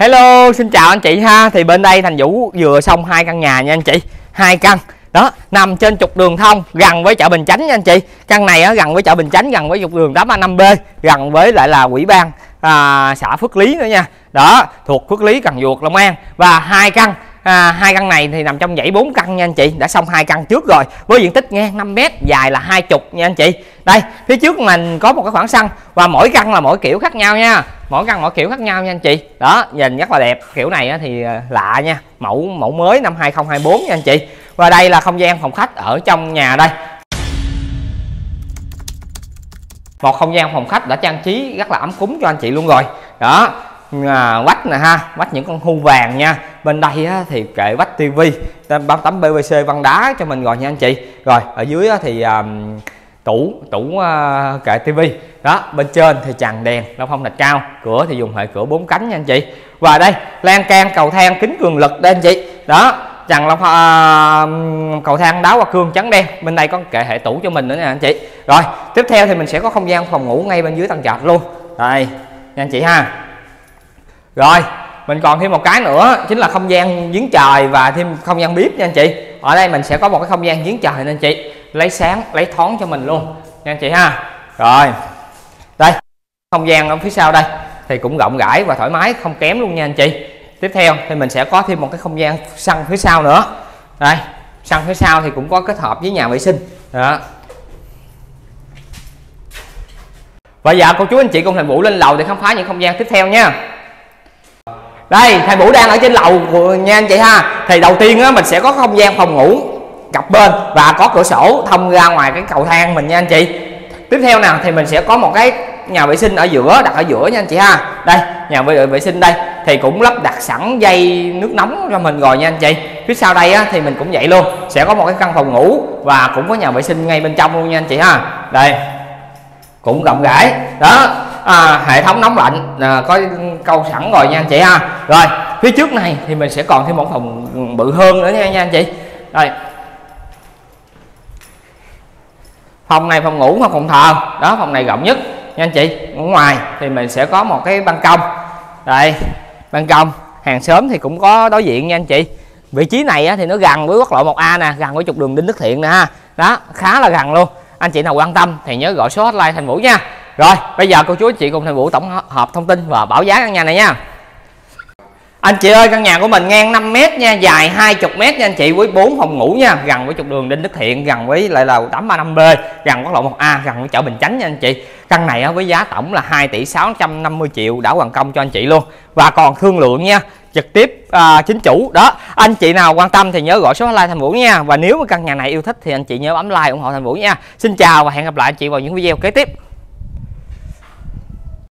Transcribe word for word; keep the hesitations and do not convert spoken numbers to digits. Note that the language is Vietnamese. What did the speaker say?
Hello, xin chào anh chị ha. Thì bên đây Thành Vũ vừa xong hai căn nhà nha anh chị, hai căn đó nằm trên trục đường thông gần với chợ Bình Chánh nha anh chị. Căn này á gần với chợ Bình Chánh, gần với trục đường tám A năm B, gần với lại là ủy ban à, xã Phước Lý nữa nha. Đó, thuộc Phước Lý, Cần Giuộc, Long An. Và hai căn à, hai căn này thì nằm trong dãy bốn căn nha anh chị, đã xong hai căn trước rồi. Với diện tích ngang năm mét, dài là hai mươi nha anh chị. Đây, phía trước mình có một cái khoảng sân và mỗi căn là mỗi kiểu khác nhau nha. Mỗi căn mỗi kiểu khác nhau nha anh chị. Đó, nhìn rất là đẹp. Kiểu này thì lạ nha, mẫu mẫu mới năm hai không hai tư nha anh chị. Và đây là không gian phòng khách ở trong nhà đây. Một không gian phòng khách đã trang trí rất là ấm cúng cho anh chị luôn rồi. Đó, vách nè ha, vách những con hươu vàng nha. Bên đây thì kệ vách tivi, bao tấm pê vê xê vân đá cho mình rồi nha anh chị. Rồi, ở dưới thì tủ tủ kệ tivi. Đó, bên trên thì tràn đèn nó phong thạch cao, cửa thì dùng hệ cửa bốn cánh nha anh chị. Và đây, lan can cầu thang kính cường lực đây anh chị. Đó, trần lọc uh, cầu thang đá hoa cương trắng đen. Bên đây có kệ hệ tủ cho mình nữa nè anh chị. Rồi, tiếp theo thì mình sẽ có không gian phòng ngủ ngay bên dưới tầng trệt luôn. Đây, nha anh chị ha. Rồi, mình còn thêm một cái nữa chính là không gian giếng trời và thêm không gian bếp nha anh chị. Ở đây mình sẽ có một cái không gian giếng trời nè anh chị, lấy sáng, lấy thoáng cho mình luôn nha anh chị ha. Rồi, đây, không gian ở phía sau đây thì cũng rộng rãi và thoải mái không kém luôn nha anh chị. Tiếp theo thì mình sẽ có thêm một cái không gian sân phía sau nữa. Đây, sân phía sau thì cũng có kết hợp với nhà vệ sinh. Đó. Và giờ cô chú anh chị cùng Thành Vũ lên lầu để khám phá những không gian tiếp theo nha. Đây, Thành Vũ đang ở trên lầu nha anh chị ha. Thì đầu tiên á, mình sẽ có không gian phòng ngủ cặp bên và có cửa sổ thông ra ngoài cái cầu thang mình nha anh chị. Tiếp theo nào thì mình sẽ có một cái nhà vệ sinh ở giữa, đặt ở giữa nha anh chị ha. Đây, nhà vệ sinh đây thì cũng lắp đặt sẵn dây nước nóng cho mình rồi nha anh chị. Phía sau đây á, thì mình cũng vậy luôn, sẽ có một cái căn phòng ngủ và cũng có nhà vệ sinh ngay bên trong luôn nha anh chị ha. Đây, cũng rộng rãi đó. À, hệ thống nóng lạnh à, có câu sẵn rồi nha anh chị ha. Rồi, phía trước này thì mình sẽ còn thêm một phòng bự hơn nữa nha, nha anh chị. Đây, phòng này phòng ngủ hoặc phòng thờ đó, phòng này rộng nhất nha anh chị. Ở ngoài thì mình sẽ có một cái ban công. Đây, ban công hàng xóm thì cũng có đối diện nha anh chị. Vị trí này á, thì nó gần với quốc lộ một A nè, gần với trục đường Đinh Đức Thiện nè ha. Đó, khá là gần luôn. Anh chị nào quan tâm thì nhớ gọi số hotline Thành Vũ nha. Rồi, bây giờ cô chú anh chị cùng Thành Vũ tổng hợp thông tin và báo giá căn nhà này nha. Anh chị ơi, căn nhà của mình ngang năm mét nha, dài hai mươi mét nha anh chị, với bốn phòng ngủ nha, gần với trục đường Đinh Đức Thiện, gần với lại là tám ba năm B, gần quốc lộ một A, gần với chợ Bình Chánh nha anh chị. Căn này với giá tổng là hai tỷ sáu trăm năm mươi triệu đã hoàn công cho anh chị luôn. Và còn thương lượng nha, trực tiếp à, chính chủ đó. Anh chị nào quan tâm thì nhớ gọi số hotline Thành Vũ nha. Và nếu căn nhà này yêu thích thì anh chị nhớ bấm like ủng hộ Thành Vũ nha. Xin chào và hẹn gặp lại anh chị vào những video kế tiếp.